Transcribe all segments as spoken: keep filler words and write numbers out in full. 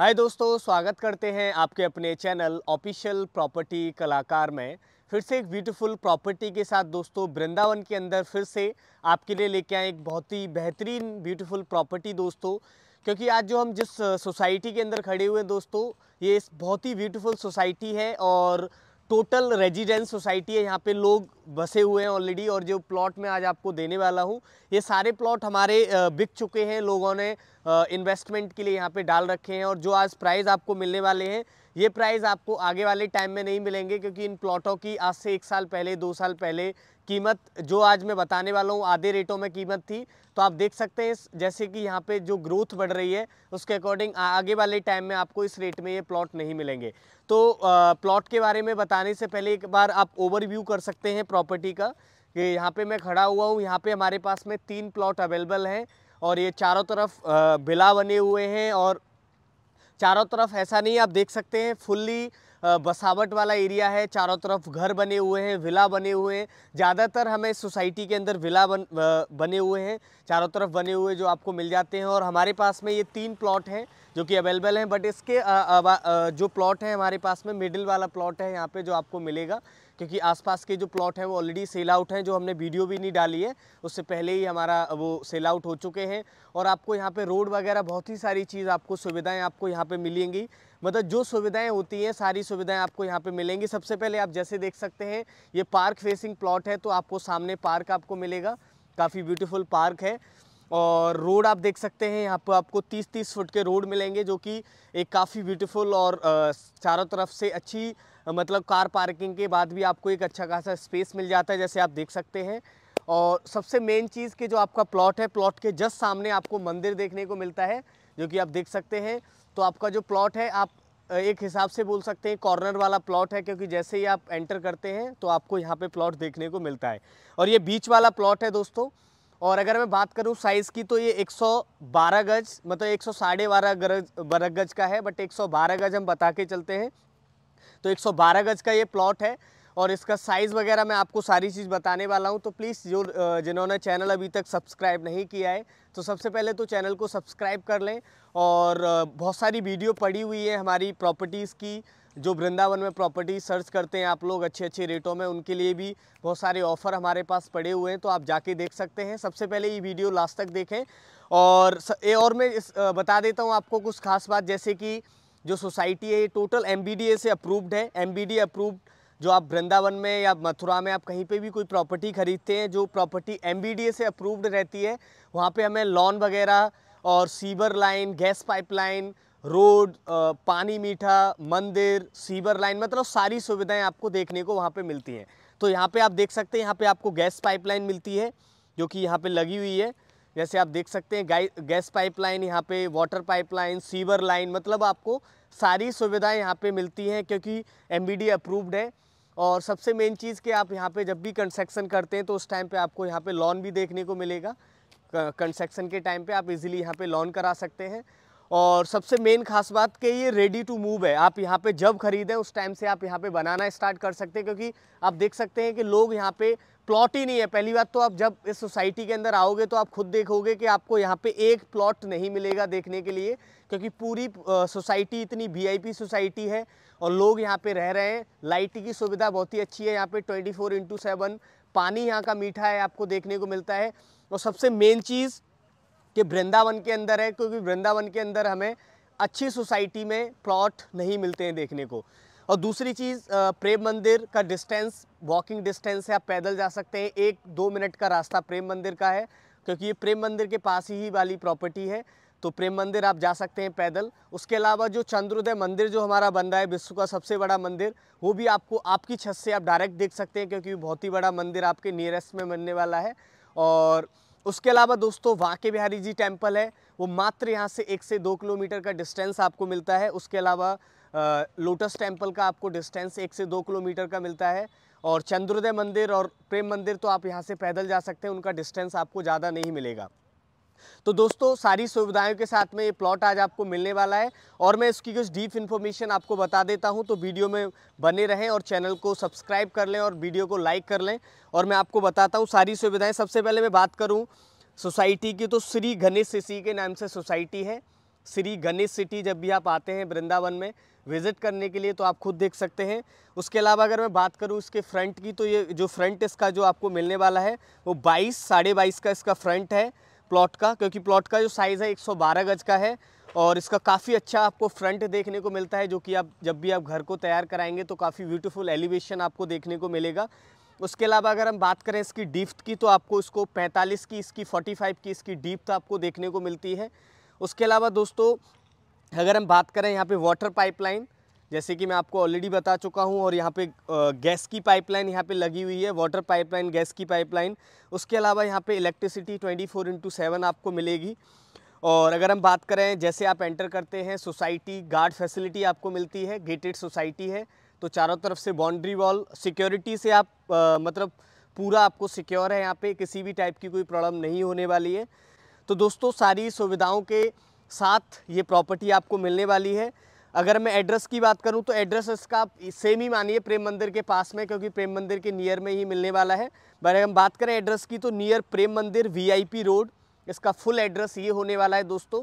हाय दोस्तों, स्वागत करते हैं आपके अपने चैनल ऑफिशियल प्रॉपर्टी कलाकार में। फिर से एक ब्यूटीफुल प्रॉपर्टी के साथ दोस्तों वृंदावन के अंदर फिर से आपके लिए लेके आए एक बहुत ही बेहतरीन ब्यूटीफुल प्रॉपर्टी दोस्तों, क्योंकि आज जो हम जिस सोसाइटी के अंदर खड़े हुए हैं दोस्तों, ये बहुत ही ब्यूटीफुल सोसाइटी है और टोटल रेजिडेंस सोसाइटी है। यहाँ पे लोग बसे हुए हैं ऑलरेडी और जो प्लॉट मैं आज आपको देने वाला हूँ ये सारे प्लॉट हमारे बिक चुके हैं, लोगों ने इन्वेस्टमेंट के लिए यहाँ पे डाल रखे हैं। और जो आज प्राइस आपको मिलने वाले हैं ये प्राइस आपको आगे वाले टाइम में नहीं मिलेंगे, क्योंकि इन प्लॉटों की आज से एक साल पहले दो साल पहले कीमत जो आज मैं बताने वाला हूँ आधे रेटों में कीमत थी। तो आप देख सकते हैं जैसे कि यहाँ पे जो ग्रोथ बढ़ रही है उसके अकॉर्डिंग आगे वाले टाइम में आपको इस रेट में ये प्लॉट नहीं मिलेंगे। तो प्लॉट के बारे में बताने से पहले एक बार आप ओवरव्यू कर सकते हैं प्रॉपर्टी का कि यहाँ पे मैं खड़ा हुआ हूँ। यहाँ पे हमारे पास में तीन प्लॉट अवेलेबल हैं और ये चारों तरफ बिला बने हुए हैं और चारों तरफ ऐसा नहीं, आप देख सकते हैं फुल्ली बसावट वाला एरिया है। चारों तरफ घर बने हुए हैं, विला बने हुए हैं, ज़्यादातर हमें सोसाइटी के अंदर विला बन बने हुए हैं चारों तरफ बने हुए जो आपको मिल जाते हैं। और हमारे पास में ये तीन प्लॉट हैं जो कि अवेलेबल हैं, बट इसके आ, आ, आ, जो प्लॉट है हमारे पास में मिडिल वाला प्लॉट है यहाँ पे जो आपको मिलेगा, क्योंकि आसपास के जो प्लॉट हैं वो ऑलरेडी सेल आउट हैं। जो हमने वीडियो भी नहीं डाली है उससे पहले ही हमारा वो सेल आउट हो चुके हैं। और आपको यहाँ पे रोड वगैरह बहुत ही सारी चीज़ आपको सुविधाएं आपको यहाँ पे मिलेंगी, मतलब जो सुविधाएं होती हैं सारी सुविधाएं आपको यहाँ पे मिलेंगी। सबसे पहले आप जैसे देख सकते हैं ये पार्क फेसिंग प्लॉट है, तो आपको सामने पार्क आपको मिलेगा, काफ़ी ब्यूटीफुल पार्क है। और रोड आप देख सकते हैं यहाँ पर आपको तीस तीस फुट के रोड मिलेंगे जो कि एक काफ़ी ब्यूटीफुल और चारों तरफ से अच्छी, मतलब कार पार्किंग के बाद भी आपको एक अच्छा खासा स्पेस मिल जाता है जैसे आप देख सकते हैं। और सबसे मेन चीज़ कि जो आपका प्लॉट है, प्लॉट के जस्ट सामने आपको मंदिर देखने को मिलता है जो कि आप देख सकते हैं। तो आपका जो प्लॉट है आप एक हिसाब से बोल सकते हैं कॉर्नर वाला प्लॉट है, क्योंकि जैसे ही आप एंटर करते हैं तो आपको यहाँ पे प्लॉट देखने को मिलता है। और ये बीच वाला प्लॉट है दोस्तों। और अगर मैं बात करूँ साइज़ की तो ये एक सौ बारह गज, मतलब एक सौ साढ़े बारह गज बरग गज का है, बट एक सौ बारह गज हम बता के चलते हैं, तो एक सौ बारह गज का ये प्लॉट है। और इसका साइज़ वगैरह मैं आपको सारी चीज़ बताने वाला हूं। तो प्लीज़ जो जिन्होंने चैनल अभी तक सब्सक्राइब नहीं किया है तो सबसे पहले तो चैनल को सब्सक्राइब कर लें। और बहुत सारी वीडियो पड़ी हुई है हमारी प्रॉपर्टीज़ की, जो वृंदावन में प्रॉपर्टी सर्च करते हैं आप लोग अच्छे अच्छे रेटों में, उनके लिए भी बहुत सारे ऑफ़र हमारे पास पड़े हुए हैं, तो आप जाके देख सकते हैं। सबसे पहले ये वीडियो लास्ट तक देखें। और ये और मैं इस बता देता हूँ आपको कुछ खास बात, जैसे कि जो सोसाइटी है ये total M V D A से अप्रूव्ड है। M V D A approved, जो आप वृंदावन में या मथुरा में आप कहीं पे भी कोई प्रॉपर्टी खरीदते हैं, जो property M V D A से अप्रूव्ड रहती है वहाँ पे हमें लॉन वगैरह और sewer line, gas pipeline, road, पानी मीठा, मंदिर, सीवर लाइन, मतलब सारी सुविधाएं आपको देखने को वहाँ पे मिलती हैं। तो यहाँ पे आप देख सकते हैं यहाँ पे आपको गैस पाइपलाइन मिलती है जो कि यहाँ पे लगी हुई है जैसे आप देख सकते हैं। गैस पाइपलाइन यहाँ पे, वाटर पाइपलाइन, सीवर लाइन, मतलब आपको सारी सुविधाएँ यहाँ पे मिलती हैं क्योंकि M V D A approved है। और सबसे मेन चीज़ कि आप यहाँ पे जब भी कंस्ट्रक्शन करते हैं तो उस टाइम पे आपको यहाँ पे लॉन भी देखने को मिलेगा, कंस्ट्रक्शन के टाइम पे आप इजीली यहाँ पे लॉन करा सकते हैं। और सबसे मेन खास बात कि ये रेडी टू मूव है, आप यहाँ पे जब खरीदें उस टाइम से आप यहाँ पे बनाना स्टार्ट कर सकते हैं, क्योंकि आप देख सकते हैं कि लोग यहाँ पे प्लॉट ही नहीं है। पहली बात तो आप जब इस सोसाइटी के अंदर आओगे तो आप खुद देखोगे कि आपको यहाँ पे एक प्लॉट नहीं मिलेगा देखने के लिए, क्योंकि पूरी सोसाइटी इतनी वी आई पी सोसाइटी है और लोग यहाँ पे रह रहे हैं। लाइट की सुविधा बहुत ही अच्छी है यहाँ पे, ट्वेंटी फोर इंटू सेवन पानी यहाँ का मीठा है आपको देखने को मिलता है। और सबसे मेन चीज़ कि वृंदावन के अंदर है, क्योंकि वृंदावन के अंदर हमें अच्छी सोसाइटी में प्लॉट नहीं मिलते हैं देखने को। और दूसरी चीज़, प्रेम मंदिर का डिस्टेंस वॉकिंग डिस्टेंस है, आप पैदल जा सकते हैं, एक दो मिनट का रास्ता प्रेम मंदिर का है, क्योंकि ये प्रेम मंदिर के पास ही वाली प्रॉपर्टी है, तो प्रेम मंदिर आप जा सकते हैं पैदल। उसके अलावा जो चंद्रोदय मंदिर जो हमारा बन रहा है विश्व का सबसे बड़ा मंदिर, वो भी आपको आपकी छत से आप डायरेक्ट देख सकते हैं, क्योंकि बहुत ही बड़ा मंदिर आपके नियरेस्ट में बनने वाला है। और उसके अलावा दोस्तों बांके बिहारी जी टेम्पल है, वो मात्र यहाँ से एक से दो किलोमीटर का डिस्टेंस आपको मिलता है। उसके अलावा लोटस टेम्पल का आपको डिस्टेंस एक से दो किलोमीटर का मिलता है। और चंद्रोदय मंदिर और प्रेम मंदिर तो आप यहाँ से पैदल जा सकते हैं, उनका डिस्टेंस आपको ज़्यादा नहीं मिलेगा। तो दोस्तों सारी सुविधाओं के साथ में ये प्लॉट आज आपको मिलने वाला है और मैं इसकी कुछ डीप इन्फॉर्मेशन आपको बता देता हूं, तो वीडियो में बने रहें और चैनल को सब्सक्राइब कर लें और वीडियो को लाइक कर लें। और मैं आपको बताता हूं सारी सुविधाएं। सबसे पहले मैं बात करूं सोसाइटी की, तो श्री गणेश सिटी के नाम से सोसाइटी है, श्री गणेश सिटी जब भी आप आते हैं वृंदावन में विज़िट करने के लिए तो आप खुद देख सकते हैं। उसके अलावा अगर मैं बात करूं इसके फ्रंट की, तो ये जो फ्रंट इसका जो आपको मिलने वाला है वो बाईस साढ़े बाईस का इसका फ्रंट है प्लॉट का, क्योंकि प्लॉट का जो साइज़ है एक सौ बारह गज का है और इसका काफ़ी अच्छा आपको फ्रंट देखने को मिलता है, जो कि आप जब भी आप घर को तैयार कराएंगे तो काफ़ी ब्यूटीफुल एलिवेशन आपको देखने को मिलेगा। उसके अलावा अगर हम बात करें इसकी डीप्थ की, तो आपको इसको पैंतालीस की, इसकी पैंतालीस की इसकी डीप्थ आपको देखने को मिलती है। उसके अलावा दोस्तों अगर हम बात करें यहाँ पे वाटर पाइपलाइन, जैसे कि मैं आपको ऑलरेडी बता चुका हूँ, और यहाँ पे गैस की पाइपलाइन यहाँ पे लगी हुई है, वाटर पाइपलाइन, गैस की पाइपलाइन। उसके अलावा यहाँ पे electricity twenty four into seven आपको मिलेगी। और अगर हम बात करें जैसे आप एंटर करते हैं सोसाइटी गार्ड फैसिलिटी आपको मिलती है, गेटेड सोसाइटी है तो चारों तरफ से बाउंड्री वॉल, सिक्योरिटी से आप आ, मतलब पूरा आपको सिक्योर है, यहाँ पे किसी भी टाइप की कोई प्रॉब्लम नहीं होने वाली है। तो दोस्तों सारी सुविधाओं के साथ ये प्रॉपर्टी आपको मिलने वाली है। अगर मैं एड्रेस की बात करूँ तो एड्रेस इसका आप सेम ही मानिए, प्रेम मंदिर के पास में, क्योंकि प्रेम मंदिर के नियर में ही मिलने वाला है। अगर हम बात करें एड्रेस की तो near Prem Mandir V I P road इसका फुल एड्रेस ये होने वाला है दोस्तों।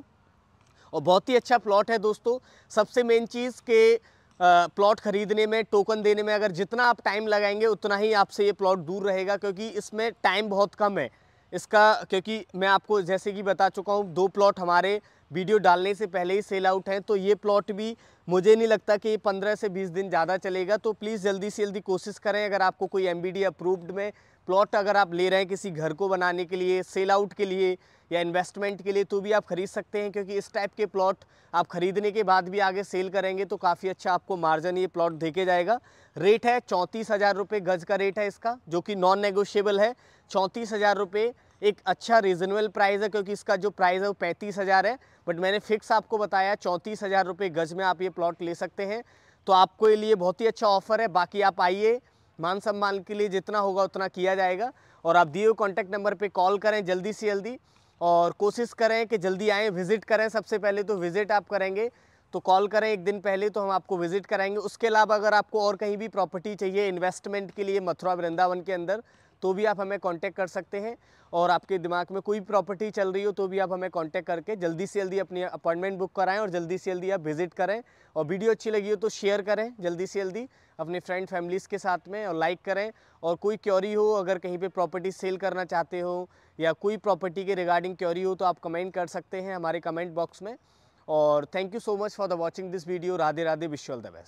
और बहुत ही अच्छा प्लॉट है दोस्तों। सबसे मेन चीज़ के प्लॉट खरीदने में, टोकन देने में अगर जितना आप टाइम लगाएंगे उतना ही आपसे ये प्लॉट दूर रहेगा, क्योंकि इसमें टाइम बहुत कम है इसका, क्योंकि मैं आपको जैसे कि बता चुका हूँ दो प्लॉट हमारे वीडियो डालने से पहले ही सेल आउट हैं, तो ये प्लॉट भी मुझे नहीं लगता कि ये पंद्रह से बीस दिन ज़्यादा चलेगा। तो प्लीज़ जल्दी से जल्दी कोशिश करें, अगर आपको कोई M V D A approved में प्लॉट अगर आप ले रहे हैं किसी घर को बनाने के लिए, सेल आउट के लिए या इन्वेस्टमेंट के लिए, तो भी आप ख़रीद सकते हैं, क्योंकि इस टाइप के प्लॉट आप ख़रीदने के बाद भी आगे सेल करेंगे तो काफ़ी अच्छा आपको मार्जिन ये प्लॉट देके जाएगा। रेट है चौंतीस हज़ार रुपये गज का रेट है इसका, जो कि नॉन नेगोशिएबल है। चौंतीस हज़ार रुपये एक अच्छा रीजनेबल प्राइस है, क्योंकि इसका जो प्राइस है वो पैंतीस हज़ार है, बट मैंने फ़िक्स आपको बताया चौंतीस हज़ार रुपये गज में आप ये प्लॉट ले सकते हैं। तो आपको लिए बहुत ही अच्छा ऑफर है। बाकी आप आइए, मान सम्मान के लिए जितना होगा उतना किया जाएगा। और आप दिए हुए कॉन्टैक्ट नंबर पर कॉल करें जल्दी से जल्दी, और कोशिश करें कि जल्दी आएँ, विज़िट करें। सबसे पहले तो विज़िट आप करेंगे तो कॉल करें एक दिन पहले, तो हम आपको विज़िट कराएंगे। उसके अलावा अगर आपको और कहीं भी प्रॉपर्टी चाहिए इन्वेस्टमेंट के लिए मथुरा वृंदावन के अंदर, तो भी आप हमें कांटेक्ट कर सकते हैं। और आपके दिमाग में कोई प्रॉपर्टी चल रही हो तो भी आप हमें कांटेक्ट करके जल्दी से जल्दी अपनी अपॉइंटमेंट बुक कराएं और जल्दी से जल्दी आप विज़िट करें। और वीडियो अच्छी लगी हो तो शेयर करें जल्दी से जल्दी अपने फ्रेंड फैमिलीज़ के साथ में, और लाइक करें। और कोई क्वेरी हो, अगर कहीं पर प्रॉपर्टी सेल करना चाहते हो या कोई प्रॉपर्टी के रिगार्डिंग क्वेरी हो, तो आप कमेंट कर सकते हैं हमारे कमेंट बॉक्स में। और thank you so much for the watching this video. Radhe Radhe, wish you all the best.